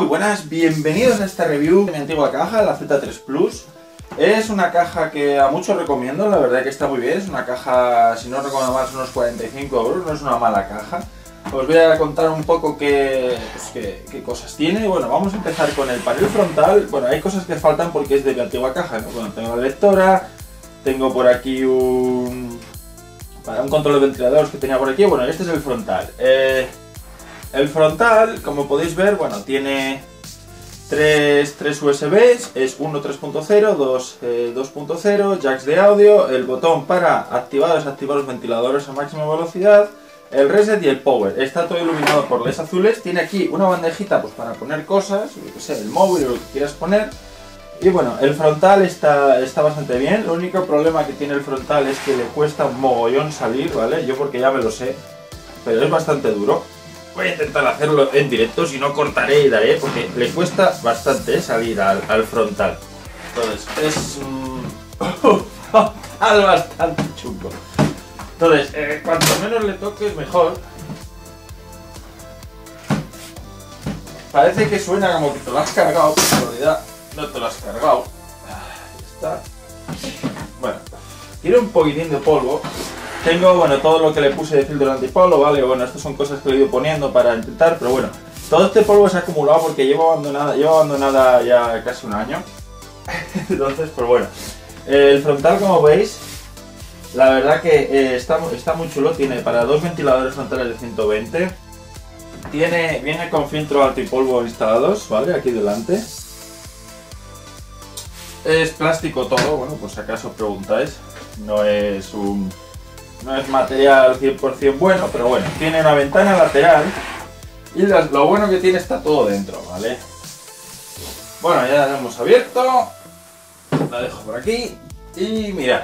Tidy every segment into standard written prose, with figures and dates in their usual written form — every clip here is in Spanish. muy buenas, bienvenidos a esta review de mi antigua caja, la Z3 Plus. Es una caja que a muchos recomiendo, la verdad que está muy bien, es una caja, si no recuerdo mal, unos 45 €, no es una mala caja. Os voy a contar un poco qué cosas tiene. Bueno, vamos a empezar con el panel frontal. Bueno, hay cosas que faltan porque es de la antigua caja, ¿no? Bueno, tengo la lectora, tengo por aquí un control de ventiladores que tenía por aquí. Bueno, este es el frontal. El frontal, como podéis ver, bueno, tiene tres USBs, es uno 3.0, dos 2.0, jacks de audio, el botón para activar o desactivar los ventiladores a máxima velocidad, el reset y el power. Está todo iluminado por LEDs azules, tiene aquí una bandejita pues para poner cosas, lo que sea, el móvil o lo que quieras poner. Y bueno, el frontal está bastante bien. El único problema que tiene el frontal es que le cuesta un mogollón salir, ¿vale? Yo porque ya me lo sé, pero es bastante duro. Voy a intentar hacerlo en directo, si no cortaré y daré, porque le cuesta bastante salir al frontal. Entonces, es un frontal bastante chungo. Entonces, cuanto menos le toques, mejor. Parece que suena como que te lo has cargado, pero en realidad no te lo has cargado. Ahí está. Bueno, tiene un poquitín de polvo. Tengo, bueno, todo lo que le puse de filtro antipolvo, ¿vale? Bueno, estas son cosas que le he ido poniendo para intentar, pero bueno, todo este polvo se ha acumulado porque llevo abandonada ya casi un año. Entonces, pues bueno, el frontal, como veis, la verdad que está muy chulo. Tiene para dos ventiladores frontales de 120. Viene con filtro antipolvo instalados, ¿vale? Aquí delante. Es plástico todo, bueno, pues acaso preguntáis. No es material 100% bueno, pero bueno, tiene una ventana lateral y lo bueno que tiene, está todo dentro, ¿vale? Bueno, ya la hemos abierto, la dejo por aquí y mirad,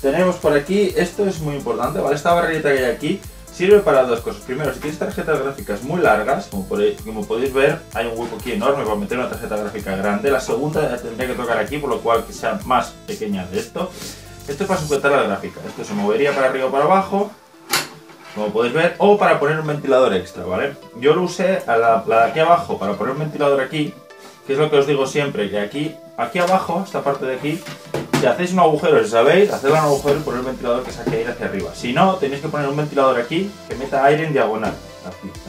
tenemos por aquí, esto es muy importante, ¿vale? Esta barrita que hay aquí sirve para dos cosas. Primero, si tienes tarjetas gráficas muy largas, como podéis ver, hay un hueco aquí enorme para meter una tarjeta gráfica grande. La segunda la tendría que tocar aquí, por lo cual que sea más pequeña de esto. Esto es para sujetar la gráfica, esto se movería para arriba o para abajo, como podéis ver, o para poner un ventilador extra, ¿vale? Yo lo usé a la de aquí abajo para poner un ventilador aquí, que es lo que os digo siempre, que aquí abajo, esta parte de aquí, si hacéis un agujero, si sabéis, haced un agujero y poner el ventilador que saque aire hacia arriba. Si no, tenéis que poner un ventilador aquí que meta aire en diagonal,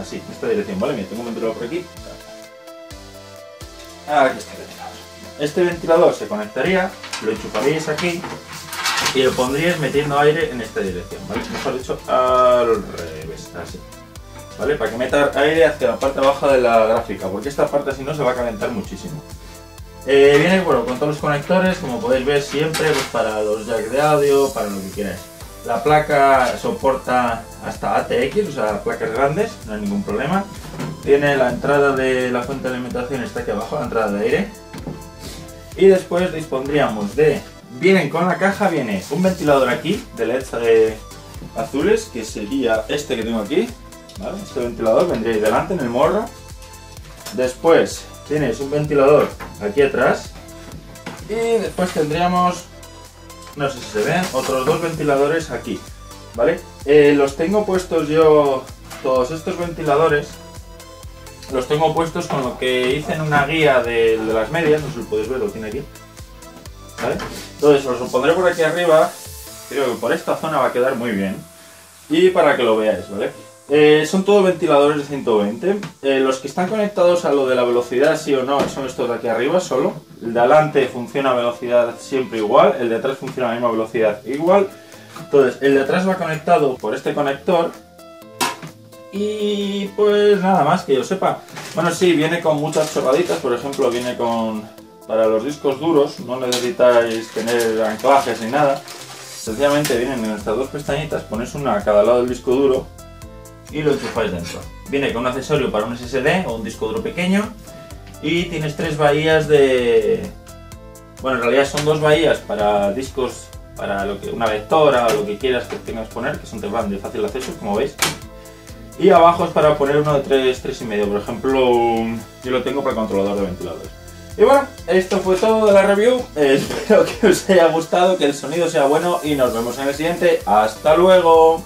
así, en esta dirección, ¿vale? Mira, tengo un ventilador por aquí. Aquí está el ventilador. Este ventilador se conectaría, lo enchufaríais aquí, y lo pondrías metiendo aire en esta dirección, ¿vale? Mejor dicho, al revés, así, ¿vale? Para que meta aire hacia la parte baja de la gráfica, porque esta parte si no se va a calentar muchísimo. Viene, bueno, con todos los conectores, como podéis ver siempre, pues para los jacks de audio, para lo que queráis. La placa soporta hasta ATX, o sea, placas grandes, no hay ningún problema. Tiene la entrada de la fuente de alimentación, está aquí abajo, la entrada de aire. Y después dispondríamos de... Vienen con la caja, viene un ventilador aquí de LEDs azules, que sería este que tengo aquí, ¿vale? Este ventilador vendría ahí delante en el morro. Después tienes un ventilador aquí atrás y después tendríamos, no sé si se ven, otros dos ventiladores aquí, ¿vale? Los tengo puestos yo, todos estos ventiladores, los tengo puestos con lo que hice en una guía de las medias, no sé si podéis ver, lo tiene aquí. ¿Vale? Entonces os lo pondré por aquí arriba, creo que por esta zona va a quedar muy bien y para que lo veáis, ¿vale? Son todos ventiladores de 120, los que están conectados a lo de la velocidad sí o no son estos de aquí arriba solo. El de adelante funciona a velocidad siempre igual, el de atrás funciona a la misma velocidad igual. Entonces el de atrás va conectado por este conector y pues nada más que yo sepa. Bueno, sí, viene con muchas chorraditas, por ejemplo viene con... Para los discos duros no necesitáis tener anclajes ni nada, sencillamente vienen en estas dos pestañitas, ponéis una a cada lado del disco duro y lo enchufáis dentro. Viene con un accesorio para un SSD o un disco duro pequeño y tienes tres bahías de... Bueno, en realidad son dos bahías para discos, para lo que, una lectora o lo que quieras que tengas que poner, que son de fácil acceso, como veis. Y abajo es para poner uno de 3,5, por ejemplo, yo lo tengo para el controlador de ventiladores. Y bueno, esto fue todo de la review, espero que os haya gustado, que el sonido sea bueno y nos vemos en el siguiente. ¡Hasta luego!